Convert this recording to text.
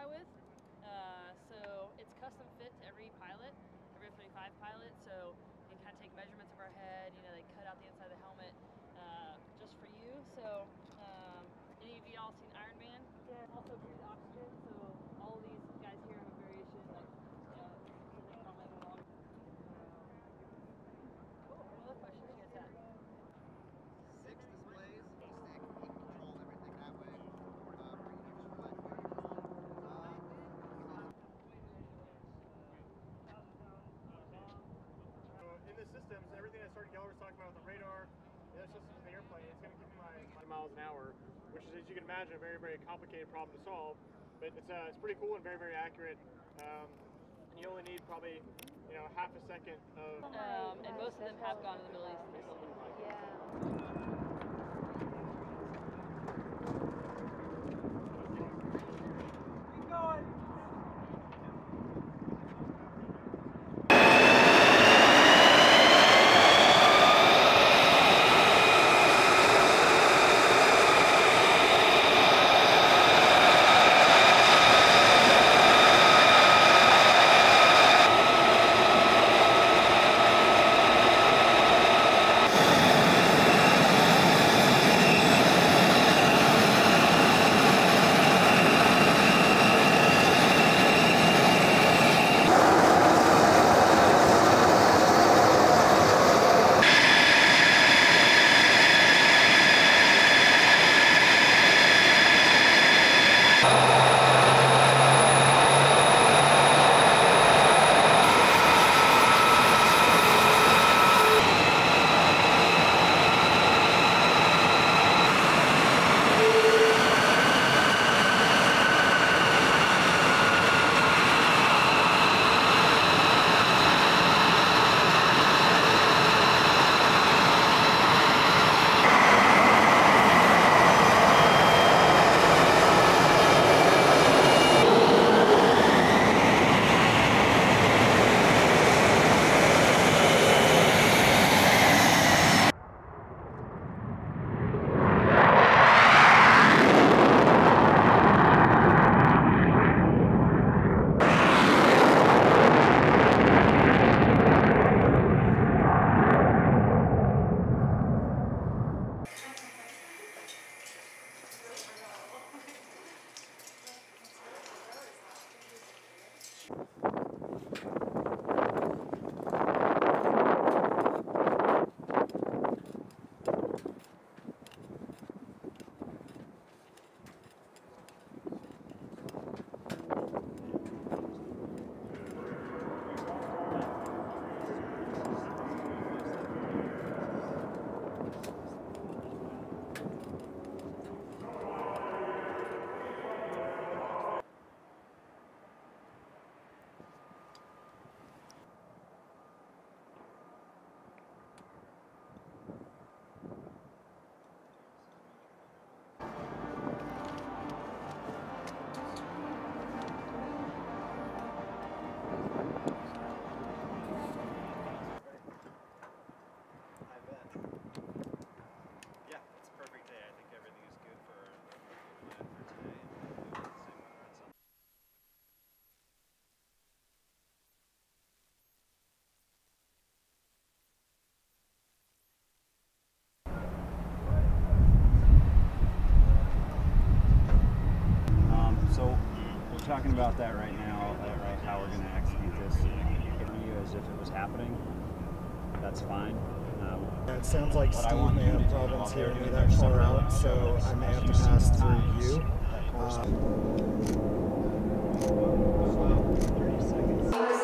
fly with. So it's custom fit to every pilot, every F-35 pilot, so they kind of take measurements of our head, you know, they cut out the inside of the helmet just for you. So any of y'all seen Iron Man? Yeah. Also breathe oxygen, so all of these guys here have a variation, like, they call that belong. Cool, what other questions you guys have? 6 displays, basic, you can control everything that way. In the systems, everything that Sergeant Geller was talking about with the radar, that's just an airplane. It's going to give me my miles an hour, which is, as you can imagine, a very, very complicated problem to solve. But it's pretty cool and very, very accurate. You only need probably, you know, half a second of... and most of them have gone to the Middle East and something like that. Yeah. Talking about that right now, right, how we're going to execute this in you as if it was happening, that's fine. It sounds like Steve may have problems hearing me that far out, so I may have to pass through you. That